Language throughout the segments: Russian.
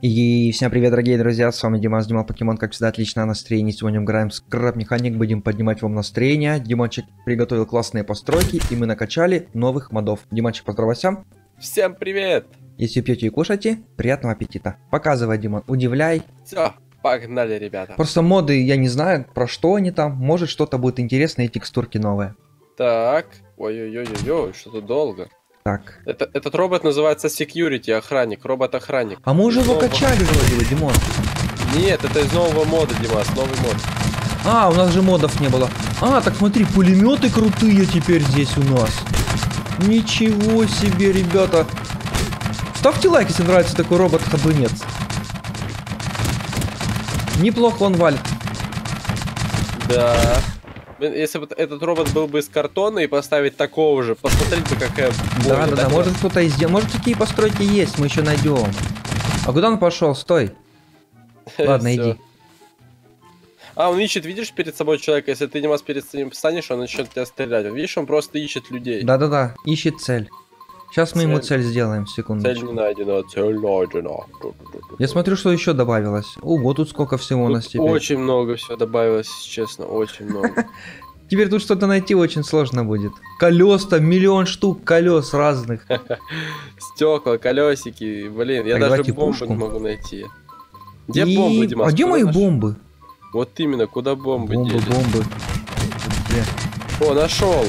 И всем привет, дорогие друзья, с вами Димас, Дима Покемон, как всегда, отличное настроение. Сегодня играем в Scrap Mechanic, будем поднимать вам настроение. Димончик приготовил классные постройки, и мы накачали новых модов. Димончик, поздравляйся. Всем привет. Если пьете и кушаете, приятного аппетита. Показывай, Димон, удивляй. Все, погнали, ребята. Просто моды, я не знаю, про что они там, может что-то будет интересное и текстурки новые. Так, ой-ой-ой-ой, что-то долго. Так. Этот робот называется Security, охранник, робот-охранник. А мы уже его качали вроде бы, Димон. Нет, это из нового мода, Димас, новый мод. А, у нас же модов не было. А, так смотри, пулеметы крутые теперь здесь у нас. Ничего себе, ребята. Ставьте лайк, если нравится такой робот-хабынец. Неплохо он валит. Да. Если бы этот робот был бы из картона и поставить такого же, посмотрите, какая... Да-да-да, может кто-то из... Может, какие постройки есть, мы еще найдем. А куда он пошел? Стой. Ладно, иди. А, он ищет, видишь, перед собой человека. Если ты, Димас, перед ним встанешь, он начнет тебя стрелять. Видишь, он просто ищет людей. Да-да-да, ищет цель. Сейчас мы ему цель сделаем, секунду. Цель не найдена, цель найдена. Я смотрю, что еще добавилось. Ого, тут сколько всего у нас теперь. Очень много всего добавилось, честно, очень много. Теперь тут что-то найти очень сложно будет. Колес там, миллион штук колес разных. Стекла, колесики, блин, я даже бомбы не могу найти. Где бомбы, Димас? А где мои бомбы? Вот именно, куда бомбы? Бомбы. О, нашел.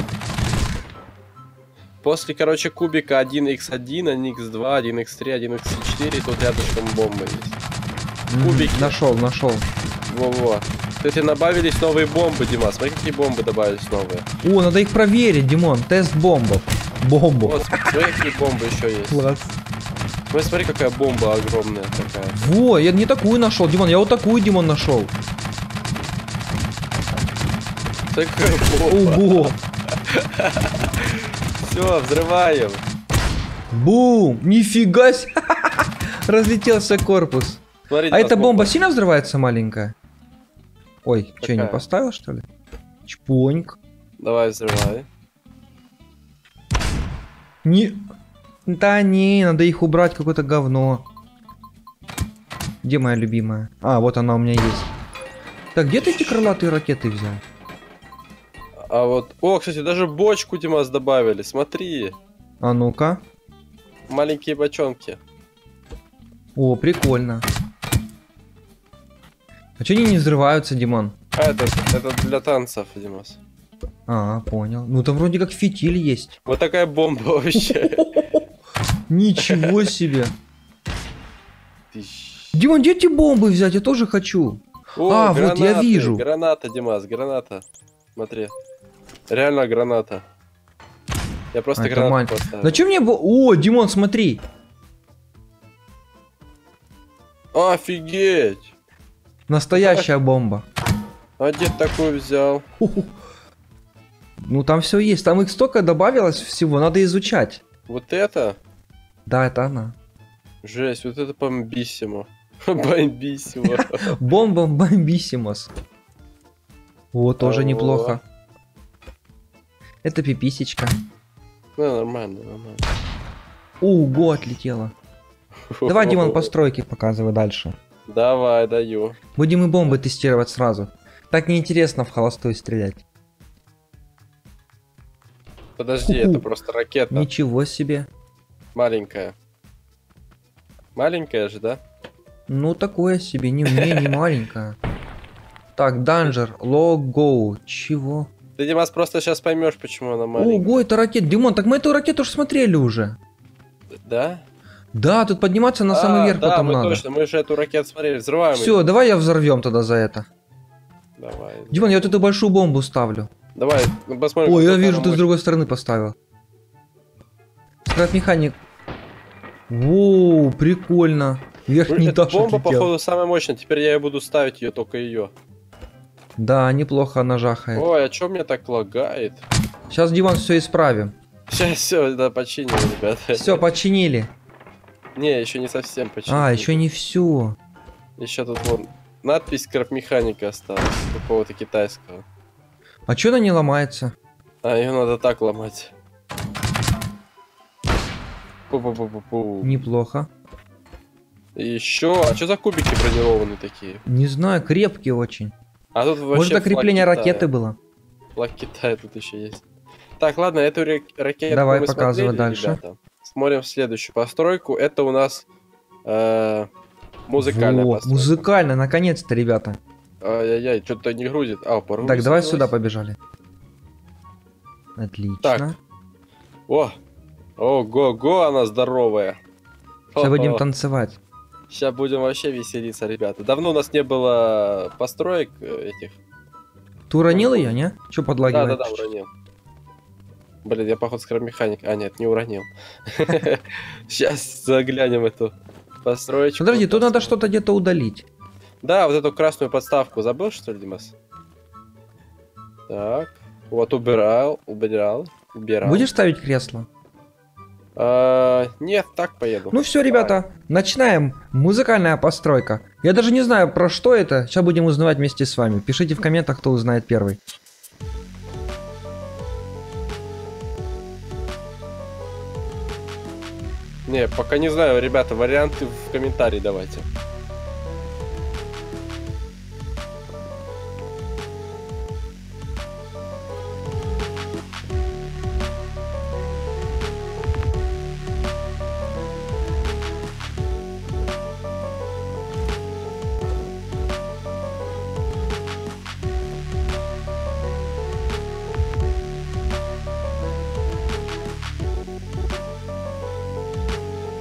После, короче, кубика 1х1, 1х2, 1х3, 1х4, тут рядышком бомбы есть. Кубики. Нашел. Во-во. Кстати, добавились новые бомбы, Дима. Смотри, какие бомбы добавились новые. О, надо их проверить, Димон. Тест бомбов. Бомбу. Вот, смотри, какие бомбы еще есть. Класс. Смотри, какая бомба огромная такая. Во, я не такую нашел, Димон. Я вот такую, Димон, нашел. Такая бомба. Ого. Все, взрываем. Бум! Нифига себе! Разлетелся корпус. Смотрите, а эта бомба сильно взрывается маленькая? Ой, что, я не поставил, что ли? Чпоньк. Давай, взрывай. Не... Да не, надо их убрать, какое-то говно. Где моя любимая? А, вот она у меня есть. Так, где ты эти крылатые ракеты взял? А вот... О, кстати, даже бочку, Димас, добавили, смотри. А ну-ка. Маленькие бочонки. О, прикольно. А чё они не взрываются, Димон? А, это для танцев, Димас. А, понял. Ну, там вроде как фитиль есть. Вот такая бомба вообще. Ничего себе. Димон, где эти бомбы взять? Я тоже хочу. А, вот я вижу. Граната, Димас, граната. Смотри. Реально граната. Я просто гранату поставил. На чем мне было? О, Димон, смотри. Офигеть. Настоящая бомба. А где такую взял? Ну там все есть. Там их столько добавилось всего. Надо изучать. Вот это? Да, это она. Жесть, вот это бомбиссимо. Бомбиссимо. Бомбом бомбиссимос. О, тоже неплохо. Это пиписечка. Ну, нормально. Ого, отлетела. Давай, Димон, постройки показывай дальше. Давай, даю. Будем и бомбы тестировать сразу. Так неинтересно в холостую стрелять. Подожди, это просто ракета. Ничего себе. Маленькая. Маленькая же, да? Ну, такое себе. Не мне, не маленькая. Так, данжер, лоу-гоу. Чего? Ты, Димас, просто сейчас поймешь, почему она маленькая. Ого, это ракета. Димон, так мы эту ракету уже смотрели уже. Да? Да, тут подниматься на самый верх потом надо. Да, точно, мы же эту ракету смотрели. Взрываем. Все, давай я взорвем тогда за это. Давай. Димон, я вот эту большую бомбу ставлю. Давай, посмотрим. Ой, я вижу, ты с другой стороны поставил. Скрап-механик. Воу, прикольно. Верхний этаж отлетел. Бомба, походу, самая мощная. Теперь я буду ставить ее, только ее. Да, неплохо она жахает. Ой, а чё мне так лагает? Сейчас, Димон, все исправим. Сейчас все, да, починили, ребята. Все, починили. Не, еще не совсем починили. А, еще не все. Еще тут вон надпись Scrap Mechanic осталась, какого-то китайского. А чё она не ломается? А, ее надо так ломать. Пу-пу-пу-пу-пу. Неплохо. Еще. А что за кубики бронированные такие? Не знаю, крепкие очень. А тут вообще. Может, это крепление ракеты было? Флаг Китая тут еще есть. Так, ладно, эту ракету. Давай, показывай дальше. Ребята. Смотрим следующую постройку. Это у нас музыкальная постройка. Музыкальная, наконец-то, ребята. Ай-яй-яй, что-то не грузит. А, порву. Так, давай сюда побежали. Отлично. Так. О! Ого-го, она здоровая. Сейчас будем танцевать. Сейчас будем вообще веселиться, ребята. Давно у нас не было построек этих. Ты уронил ее, не? Че подлагивает? Да-да-да, уронил. Блин, я, походу, скраб-механик. А, нет, не уронил. Сейчас заглянем эту построечку. Подожди, тут надо что-то где-то удалить. Да, вот эту красную подставку забыл, что ли, Димас? Так, вот убирал. Будешь ставить кресло? Нет, так поеду. Ну все, ребята, начинаем. Музыкальная постройка. Я даже не знаю, про что это. Сейчас будем узнавать вместе с вами. Пишите в комментах, кто узнает первый. Не, пока не знаю, ребята, варианты в комментарии давайте.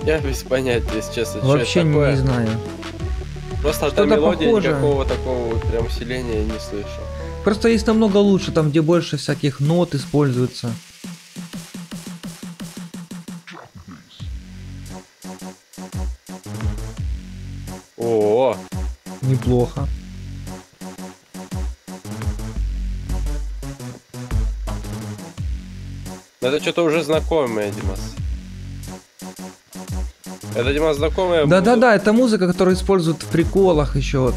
Я без понятия, если честно. Вообще не знаю. Просто там мелодия никакого такого прям усиления я не слышу. Просто есть намного лучше, там где больше всяких нот используется. О, неплохо. Это что-то уже знакомое, Димас. Это, Дима, знакомая... Да-да-да, это музыка, которую используют в приколах еще вот.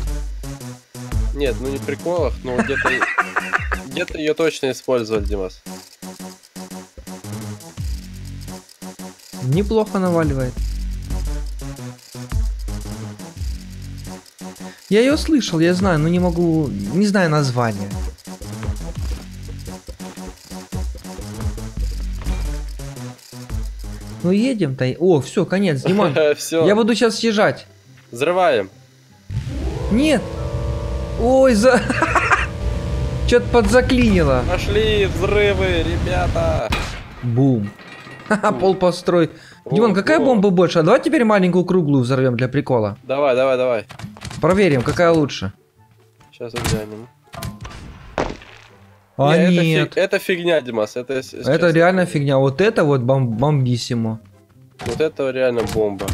Нет, ну не в приколах, но где-то ее точно использовали, Димас. Неплохо наваливает. Я ее слышал, я знаю, но не могу... Не знаю название. Ну едем-то. О, все, конец, Диман. Все. Я буду сейчас съезжать. Взрываем. Нет. Ой, за... Что-то подзаклинило. Пошли взрывы, ребята. Бум. Пол построй. Диман, какая бомба больше? А давай теперь маленькую круглую взорвем для прикола. Давай, давай, давай. Проверим, какая лучше. Сейчас взглянем. А нет, нет. Это фигня, Димас. Это реально фигня. Вот это вот бомбисимо. Вот это реально бомба.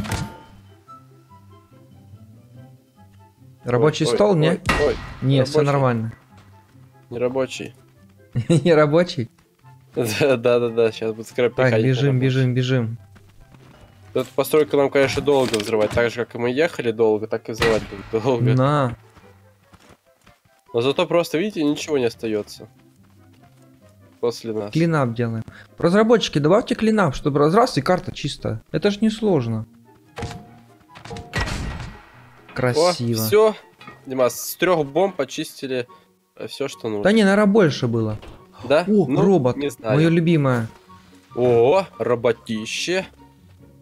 Рабочий стол, не? Ой. Нет, все нормально. Не рабочий. Не рабочий? Да-да-да, сейчас будет скрапать. Так, бежим, бежим, бежим. Эту постройку нам, конечно, долго взрывать. Так же, как и мы ехали долго, так и взрывать будет долго. На. Но зато просто, видите, ничего не остается. После нас. Клинап делаем. Разработчики, добавьте клинап, чтобы разрас и карта чистая. Это ж не сложно. Красиво. Все. Димас, с 3 бомб очистили все, что нужно. Да не, наверное, больше было. Да? О, ну, робот. Мое любимое. О, роботище.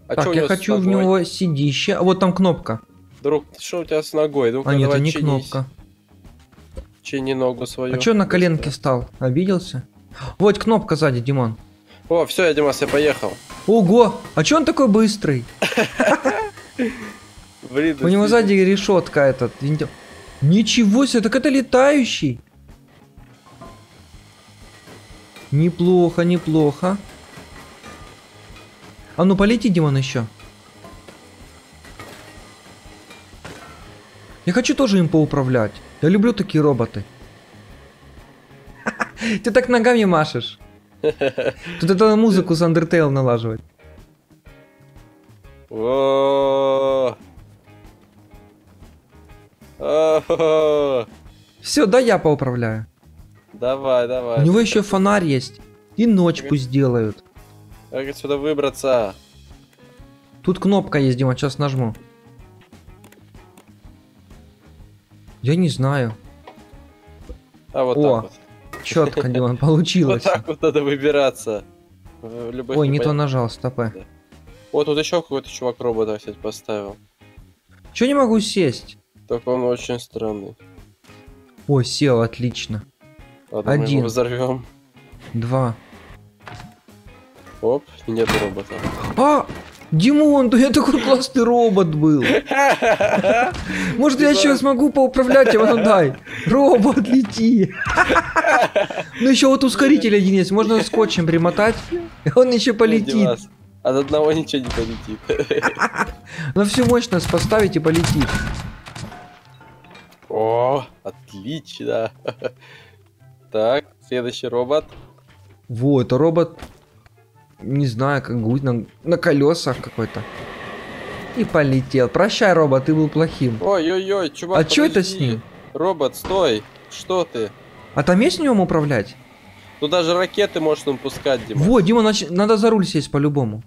А так, я хочу в него сидище. А вот там кнопка. Друг, что у тебя с ногой? Ну, а нет, это не кнопка. Чини ногу свою. А чё на коленке стал? Обиделся? Вот кнопка сзади, Димон. О, все, я, Димас, я поехал. Ого! А чё он такой быстрый? У него сзади решетка этот. Ничего себе, так это летающий. Неплохо, неплохо. А ну полети, Димон, еще. Я хочу тоже им поуправлять. Я люблю такие роботы. Ты так ногами машешь. Тут это музыку с Undertale налаживать. Все, да, я поуправляю. Давай, давай. У него еще фонарь есть. И ночь пусть делают. Как отсюда выбраться? Тут кнопка есть, Дима, сейчас нажму. Я не знаю. А вот так вот. Четко, Диман, получилось. Вот так вот надо выбираться. Ой, не то нажал, стопэ. Вот тут еще какой-то чувак робота, кстати, поставил. Чё не могу сесть? Так он очень странный. О, сел, отлично. Ладно, один. Мы его взорвем. Два. Оп, нет робота. А! Димон, да я такой классный робот был. Может, я еще смогу поуправлять его, ну дай. Робот, лети. Ну еще вот ускоритель один есть, можно скотчем примотать, он еще полетит. От одного ничего не полетит. На всю мощность поставить и полетит. О, отлично. Так, следующий робот. Во, это робот... Не знаю, как будет на колесах какой-то. И полетел. Прощай, робот, ты был плохим. Ой-ой-ой, чувак. А подожди. Чё это с ним? Робот, стой. Что ты? А там есть с ним управлять? Ну даже ракеты можно им пускать, Дима. Вот, Дима, надо за руль сесть по-любому.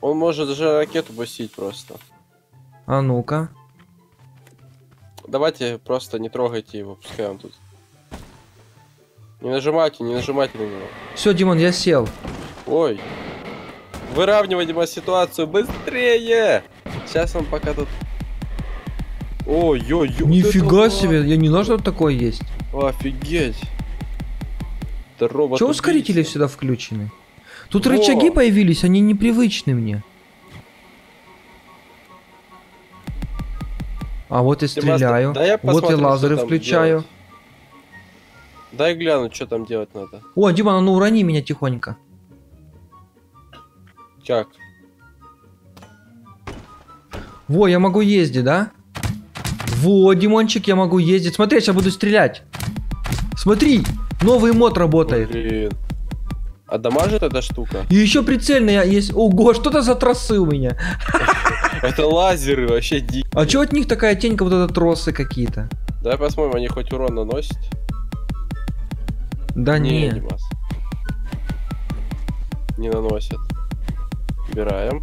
Он может даже ракету пустить просто. А ну-ка. Давайте просто не трогайте его, пускай он тут. Не нажимайте на него. Все, Димон, я сел. Ой. Выравнивай, Дима, ситуацию быстрее. Сейчас он пока тут... Ой-ой-ой. Нифига себе, я не знал, что такое есть. Офигеть. Че ускорители сюда включены? Тут рычаги появились, они непривычны мне. А вот и стреляю, вот и лазеры включаю. Дай глянуть, что там делать надо. О, Дима, ну урони меня тихонько. Чак. Во, я могу ездить, да? Во, Димончик, я могу ездить. Смотри, сейчас буду стрелять. Смотри, новый мод работает. Блин. А дамажит эта штука? И еще прицельная есть. Ого, что-то за тросы у меня. Это лазеры вообще дикие. А что от них такая тенька, вот это тросы какие-то? Давай посмотрим, они хоть урон наносят. Да не. Не наносят. Убираем.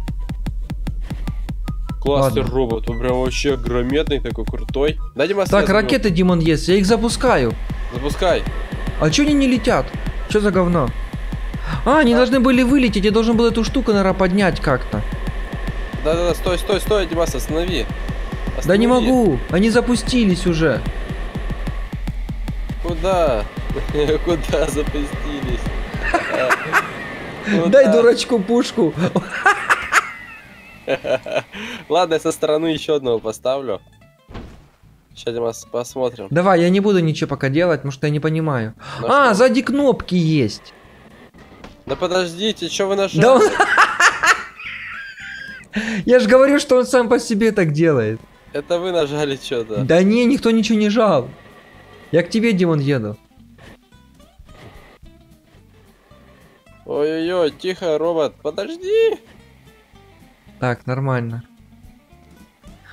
Классный робот, он прям вообще огрометный, такой крутой. Да, Дима, так, ракеты, Димон, есть, я их запускаю. Запускай. А чё они не летят? Чё за говно? А, они должны были вылететь, я должен был эту штуку, наверное, поднять как-то. Да-да-да, стой, Дима, останови. Да не могу, они запустились уже. Куда запустились? Дай дурачку пушку. Ладно, я со стороны еще одного поставлю. Сейчас, Дима, посмотрим. Давай, я не буду ничего пока делать, потому что я не понимаю. А, сзади кнопки есть. Да подождите, что вы нажали? Я же говорю, что он сам по себе так делает. Это вы нажали что-то. Да не, никто ничего не жал. Я к тебе, Димон, еду. Ой-ой-ой, тихо, робот, подожди. Так, нормально.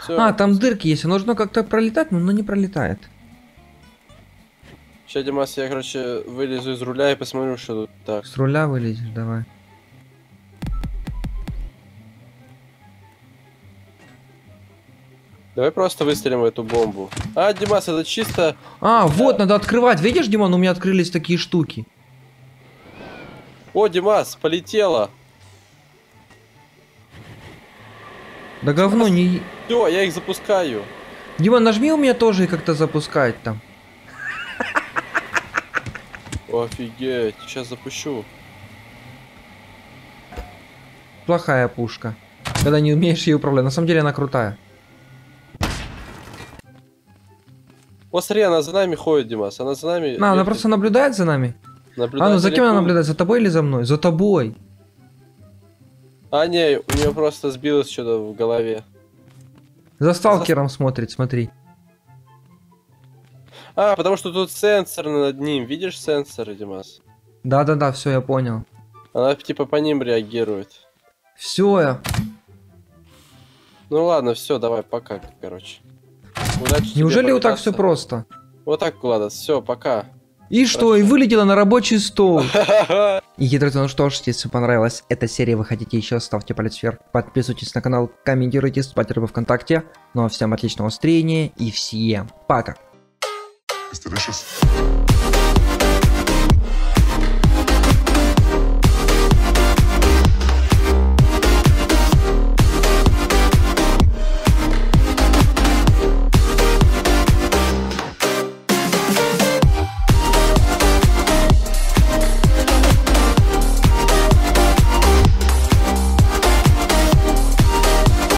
Всё. А, там дырки есть, оно должно как-то пролетать, но оно не пролетает. Сейчас, Димас, я, короче, вылезу из руля и посмотрю, что тут. Так. С руля вылезешь, давай. Давай просто выстрелим в эту бомбу. А, Димас, это чисто... А, вот, надо открывать. Видишь, Димон, у меня открылись такие штуки. О, Димас, полетело. Да говно не... Все, я их запускаю. Дима, нажми у меня тоже и как-то запускать там. Офигеть, сейчас запущу. Плохая пушка, когда не умеешь ее управлять. На самом деле она крутая. Посмотри, она за нами ходит, Димас. Она за нами... она просто наблюдает за нами. А, ну за кем она наблюдает? За тобой или за мной? За тобой. А, не, у нее просто сбилось что-то в голове. За сталкером смотрит, смотри. А, потому что тут сенсор над ним. Видишь сенсоры, Димас? Да, все, я понял. Она типа по ним реагирует. Все, я... Ну ладно, все, давай, пока, короче. Удачи. Неужели вот так все просто? Вот так, ладно, все, пока. И что, и вылетела на рабочий стол. И, друзья, ну что ж, если понравилась эта серия, вы хотите еще, ставьте палец вверх, подписывайтесь на канал, комментируйте, ставьте лайк ВКонтакте. Ну а всем отличного настроения и всем пока. It's delicious.